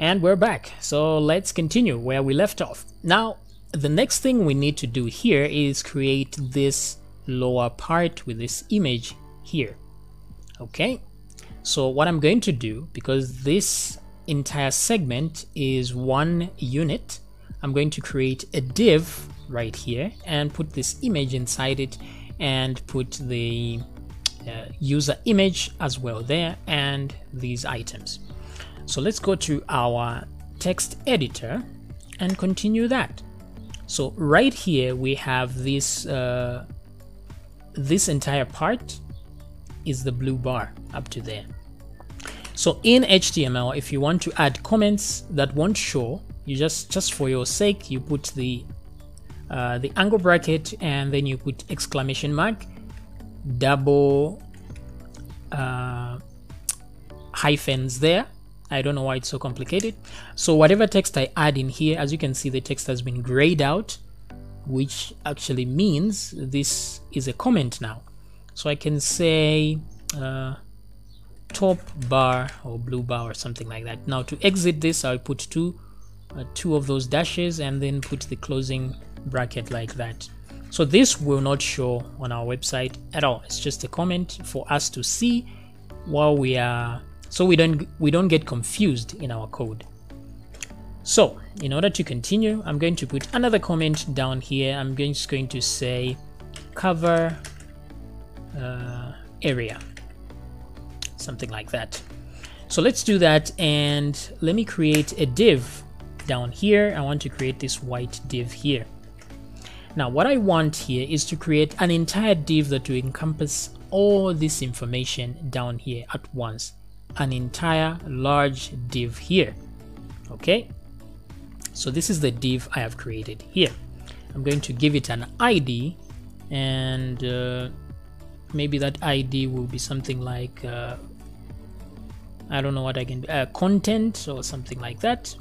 And we're back. So let's continue where we left off. Now, the next thing we need to do here is create this lower part with this image here. Okay. So what I'm going to do, because this entire segment is one unit, I'm going to create a div right here and put this image inside it and put the user image as well there and these items. So let's go to our text editor and continue that. So right here we have this this entire part is the blue bar up to there. So in HTML, if you want to add comments that won't show, you just for your sake, you put the angle bracket and then you put exclamation mark, double hyphens there. I don't know why it's so complicated. So whatever text I add in here, as you can see, the text has been grayed out, which actually means this is a comment now. So I can say top bar or blue bar or something like that. Now to exit this, I'll put two of those dashes and then put the closing bracket like that. So this will not show on our website at all. It's just a comment for us to see while we are, so we don't get confused in our code. So in order to continue, I'm going to put another comment down here. I'm just going to say cover area, something like that. So let's do that, and let me create a div down here. I want to create this white div here. Now what I want here is to create an entire div that will encompass all this information down here at once. An entire large div here. Okay, so this is the div I have created here. I'm going to give it an ID, and maybe that ID will be something like I don't know what I can do, content or something like that.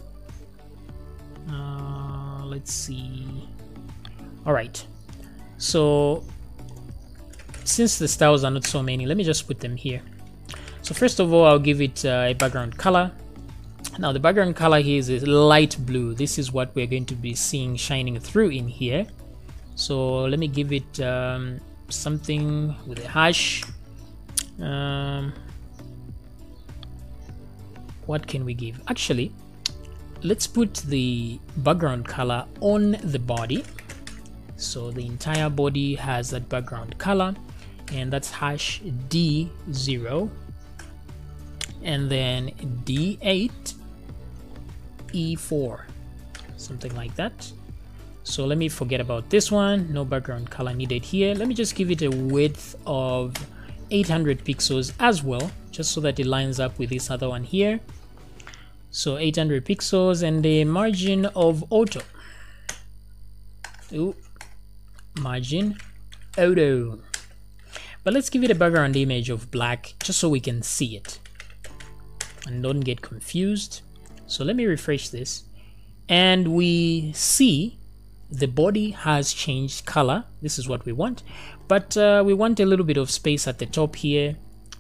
Let's see. All right, so since the styles are not so many, let me just put them here. So first of all, I'll give it a background color. Now the background color here is light blue. This is what we're going to be seeing shining through in here. So let me give it something with a hash. What can we give? Actually, let's put the background color on the body. So the entire body has that background color, and that's hash D0. And then D8 E4, something like that. So let me forget about this one. No background color needed here. Let me just give it a width of 800 pixels as well, just so that it lines up with this other one here. So 800 pixels and a margin of auto. Ooh, margin auto. But let's give it a background image of black just so we can see it and don't get confused. So let me refresh this, and we see the body has changed color. This is what we want, but we want a little bit of space at the top here.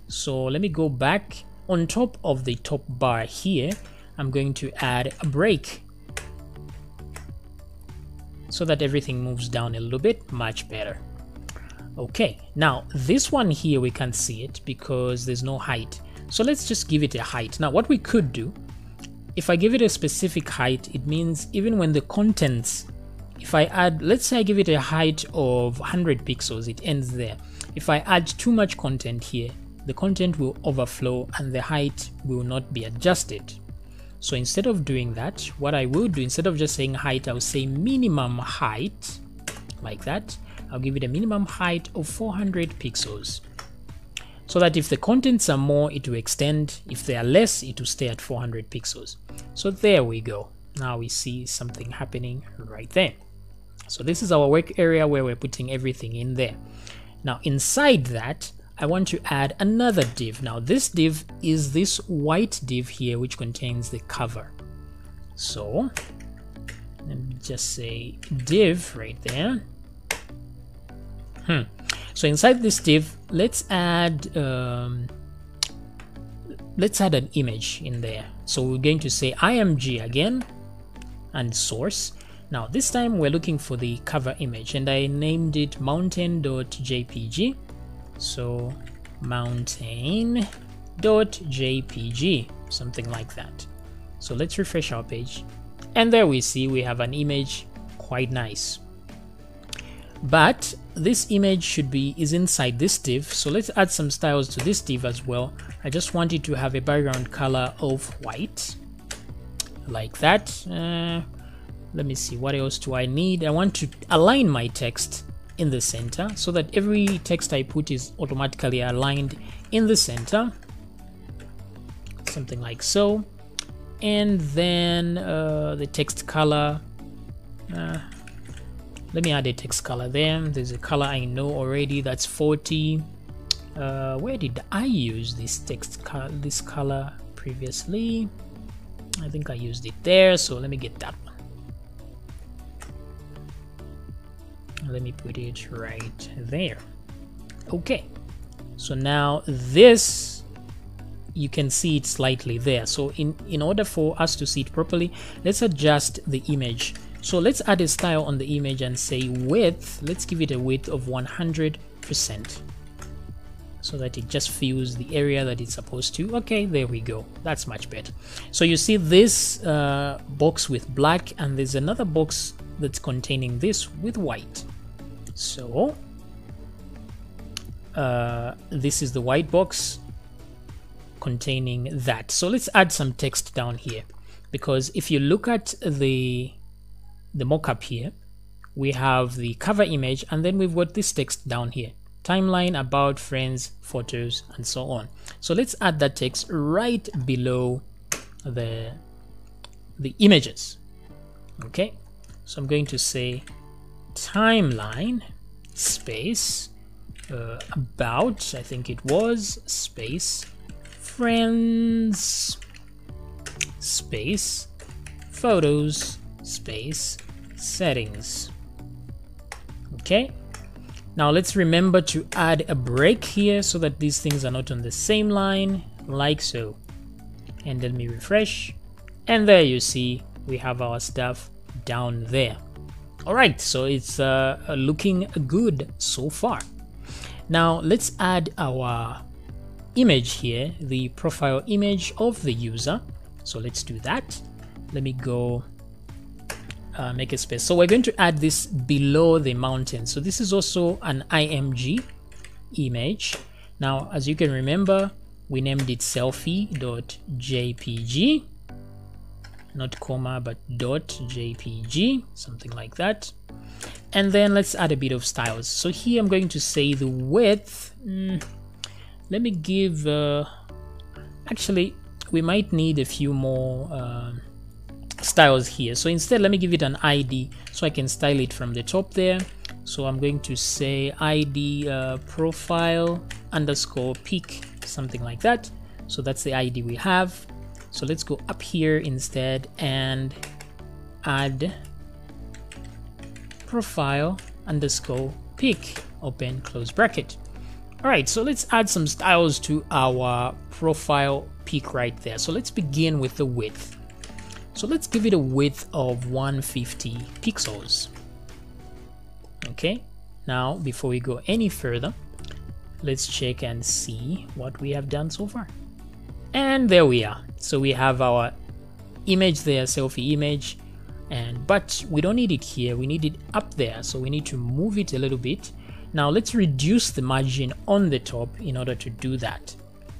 So let me go back. On top of the top bar here, I'm going to add a break so that everything moves down a little bit. Much better. Okay, now this one here we can't see it because there's no height. So let's just give it a height. Now what we could do, if I give it a specific height, it means even when the contents, if I add, let's say I give it a height of 100 pixels, it ends there. If I add too much content here, the content will overflow and the height will not be adjusted. So instead of doing that, what I will do, instead of just saying height, I'll say minimum height, like that. I'll give it a minimum height of 400 pixels. So that if the contents are more, it will extend. If they are less, it will stay at 400 pixels. So there we go. Now we see something happening right there. So this is our work area where we're putting everything in there. Now inside that, I want to add another div. Now this div is this white div here, which contains the cover. So let me just say div right there. So inside this div, let's add let's add an image in there. So we're going to say img again and source. Now this time we're looking for the cover image, and I named it mountain.jpg. So mountain.jpg, something like that. So let's refresh our page, and there we see we have an image, quite nice. But this image is inside this div, so let's add some styles to this div as well. I just want it to have a background color of white, like that. Let me see, what else do I need? I want to align my text in the center so that every text I put is automatically aligned in the center, something like so. And then the text color, let me add a text color there. There's a color I know already, that's 40. Where did I use this this color previously? I think I used it there, so let me get that one. Let me put it right there. Okay, so now this, you can see it slightly there. So in order for us to see it properly, let's adjust the image. So let's add a style on the image and say width, let's give it a width of 100% so that it just fills the area that it's supposed to. Okay, there we go, that's much better. So you see this box with black, and there's another box that's containing this with white. So this is the white box containing that. So let's add some text down here, because if you look at the mock-up here, we have the cover image, and then we've got this text down here, timeline, about, friends, photos, and so on. So let's add that text right below the images. Okay, so I'm going to say timeline space about, I think it was, space friends space photos space settings. Okay, now let's remember to add a break here so that these things are not on the same line, like so. And let me refresh, and there you see we have our stuff down there. All right, so it's looking good so far. Now let's add our image here, the profile image of the user. So let's do that. Let me go make a space. So we're going to add this below the mountain. So this is also an img image. Now as you can remember, we named it selfie.jpg, not comma but .jpg, something like that. And then let's add a bit of styles. So here I'm going to say the width, let me give, actually we might need a few more styles here. So instead let me give it an ID so I can style it from the top there. So I'm going to say ID profile underscore pic, something like that. So that's the ID we have. So let's go up here instead and add profile underscore pic, open close bracket. All right, so let's add some styles to our profile pic right there. So let's begin with the width. So let's give it a width of 150 pixels. Okay, now before we go any further, let's check and see what we have done so far. And there we are. So we have our image there, selfie image, but we don't need it here, we need it up there. So we need to move it a little bit. Now let's reduce the margin on the top in order to do that.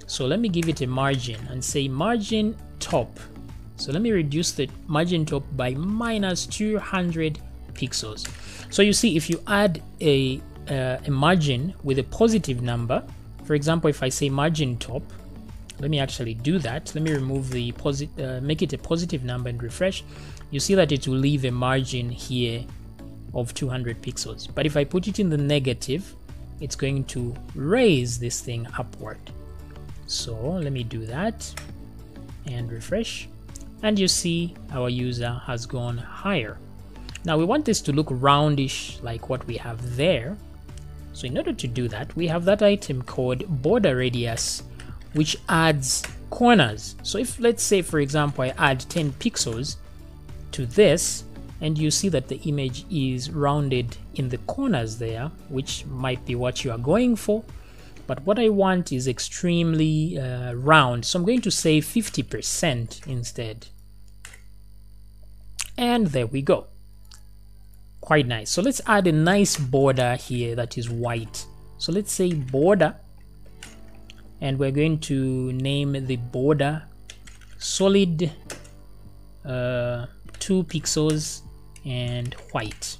So let me give it a margin and say margin top. So let me reduce the margin top by minus 200 pixels. So you see, if you add a margin with a positive number, for example, if I say margin top, let me actually do that. Let me remove the make it a positive number and refresh. You see that it will leave a margin here of 200 pixels. But if I put it in the negative, it's going to raise this thing upward. So let me do that and refresh. And you see our user has gone higher. Now we want this to look roundish like what we have there. So in order to do that, we have that item called border radius, which adds corners. So if, let's say for example, I add 10 pixels to this, and you see that the image is rounded in the corners there, which might be what you are going for, but what I want is extremely round. So I'm going to say 50% instead. And there we go. Quite nice. So let's add a nice border here that is white. So let's say border, and we're going to name the border solid 2 pixels and white.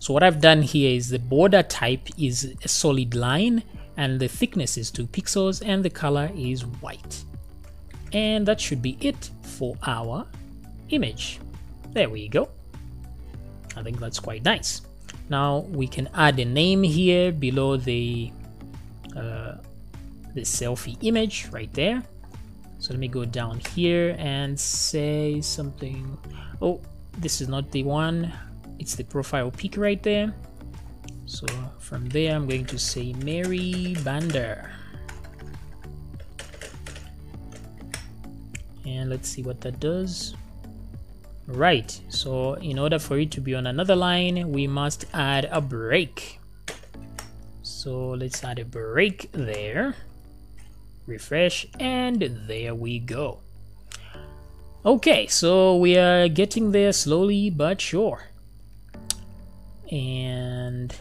So what I've done here is the border type is a solid line, and the thickness is 2 pixels, and the color is white. And that should be it for our image. There we go. I think that's quite nice. Now we can add a name here below the selfie image right there. So let me go down here and say something. Oh, this is not the one. It's the profile pic right there. So from there, I'm going to say Mary Bander. And let's see what that does. Right. So in order for it to be on another line, we must add a break. So let's add a break there. Refresh, and there we go. Okay, so we are getting there slowly but sure. And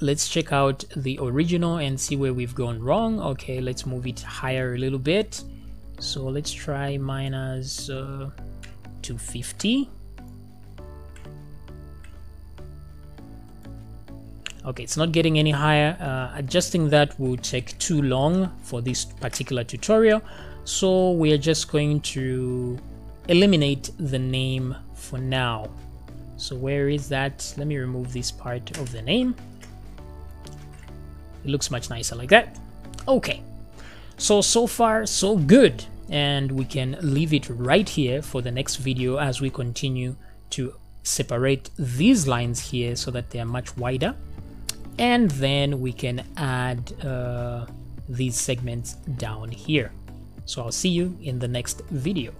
let's check out the original and see where we've gone wrong. Okay, let's move it higher a little bit. So let's try minus 250. Okay, it's not getting any higher. Adjusting that will take too long for this particular tutorial, so we are just going to eliminate the name for now. So where is that? Let me remove this part of the name. It looks much nicer like that. Okay, so far so good, and we can leave it right here for the next video as we continue to separate these lines here so that they are much wider. And then we can add these segments down here. So I'll see you in the next video.